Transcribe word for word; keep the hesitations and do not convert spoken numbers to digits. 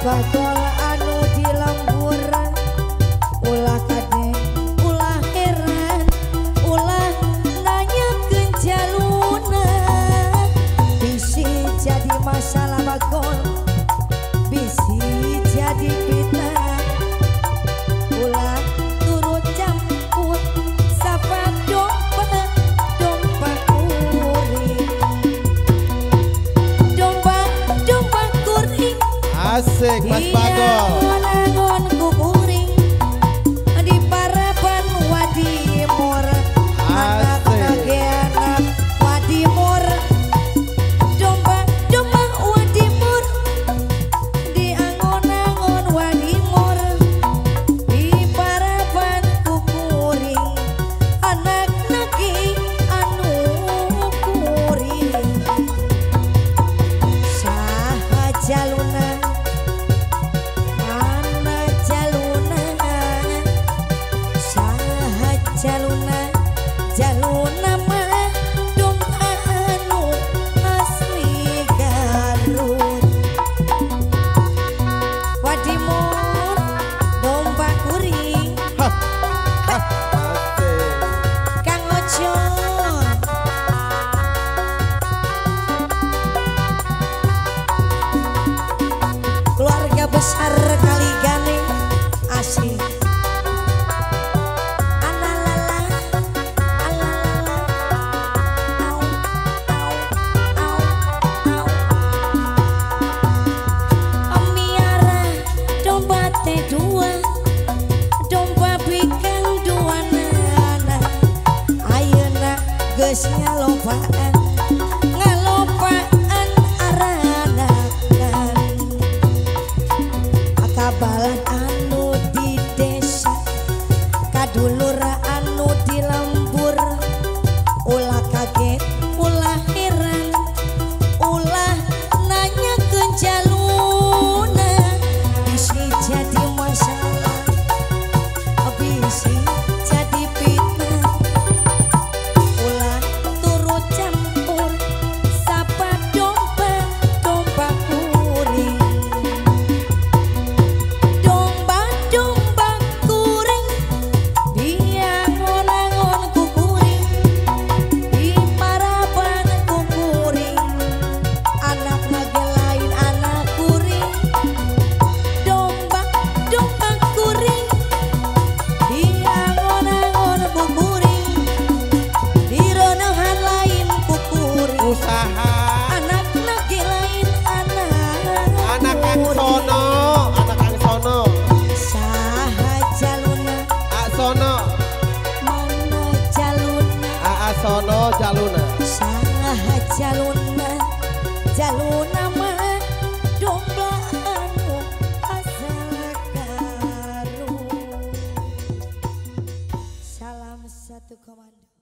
Batol anu di lemburan, ulah kadek, ulah heran, ulah nanyakeun jaluna. Bisi jadi masalah bagol, bisi jadi fitnah, ulah turut campur sapat domba, domba kuring, domba, domba kuring. Asik Mas Bagol. Besar kali gane asih alalala alalala au au au au amiara domba teh dua domba bikang dua nana ayeuna geus ngalobaan ngalobaan balan anu di desa kadulur anu di lembur ulah kaget ulah heran ulah nanya ke jaluna bisi jadi masalah bisi jadi fitnah ulah turut campur sapa domba domba kuring Sono jaluna sangah jaluna jaluna mah domba anu asal karung. Salam satu komando.